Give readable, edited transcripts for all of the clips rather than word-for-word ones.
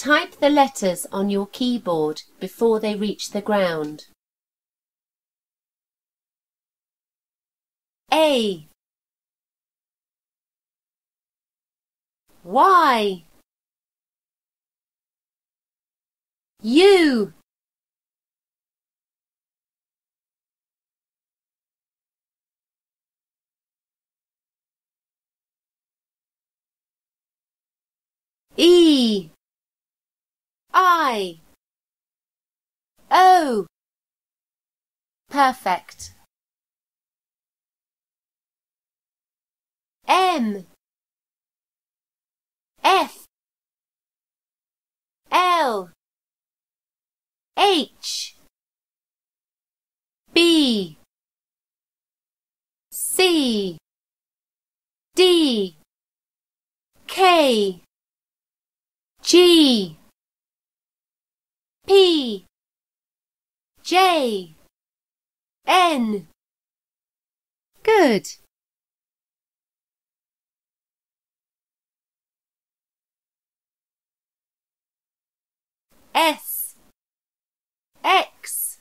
Type the letters on your keyboard before they reach the ground. A, Y, U, E, I, O. Perfect. M, F, L, H, B, C, D, K, G, P, J, N. Good. S, X,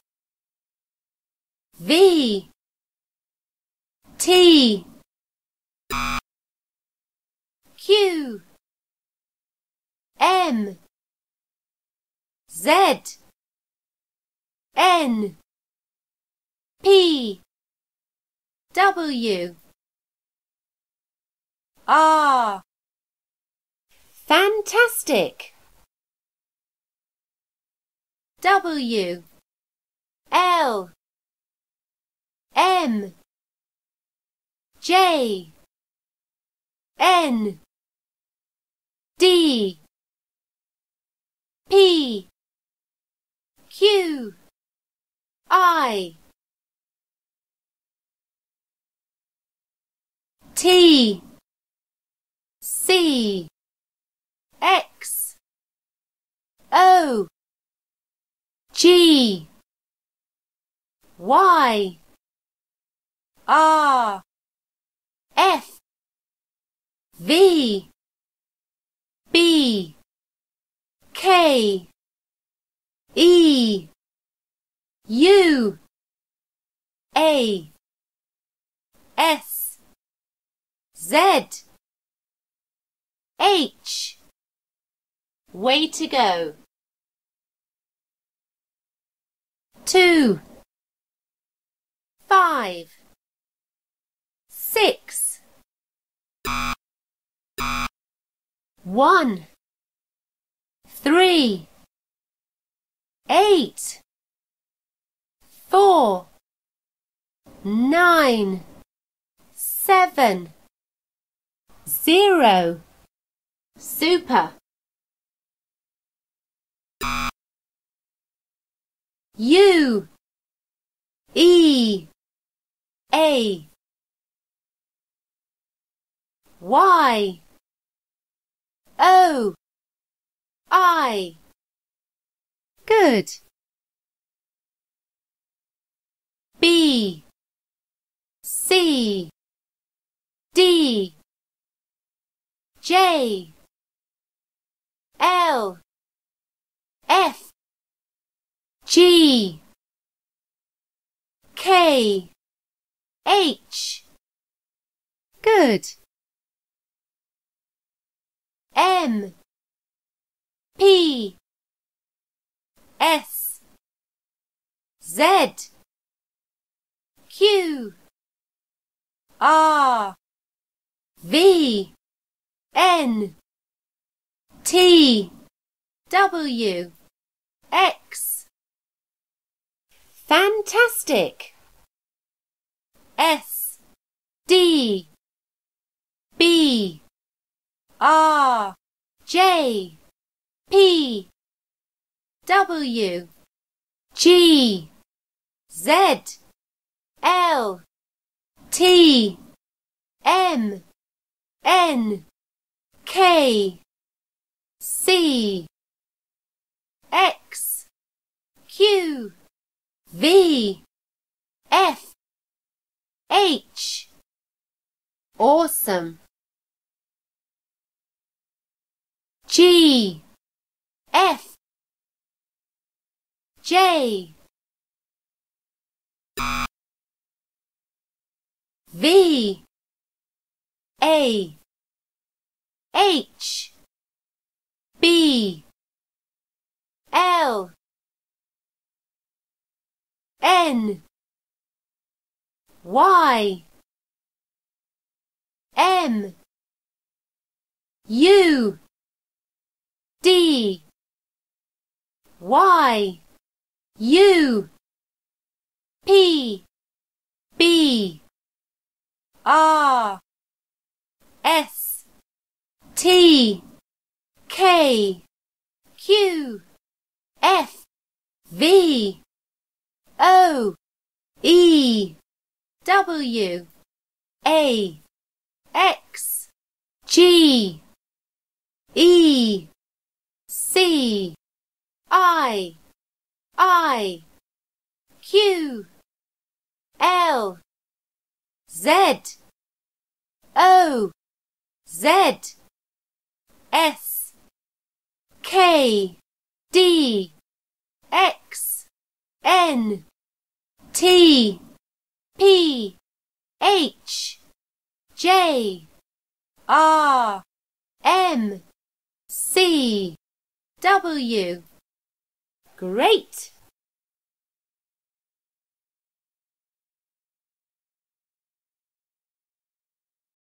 V, T, Q, M, Z, N, P, W, R. Fantastic! W, L, M, J, N, D, P, Q, I, T, C, X, O, G, Y, R, F, V, B, K, E, U, A, S, Z, H. Way to go. 2, 5, 6, 1, 3, 8, 4, 9, 7, 0. Super. U, E, A, Y, O, I. Good. B, C, D, J, L, F, G, K, H. Good. M, P, S, Z, Q, R, V, N, T, W, X. Fantastic! S, D, B, R, J, P, W, G, Z, L, T, M, N, K, C, X, Q, V, F, H. Awesome. G, F J V A H B L N Y M U D Y U P B R S T K Q F V O E W A X G E C I Q L Z O Z S K D X N T P H J R M C W Great!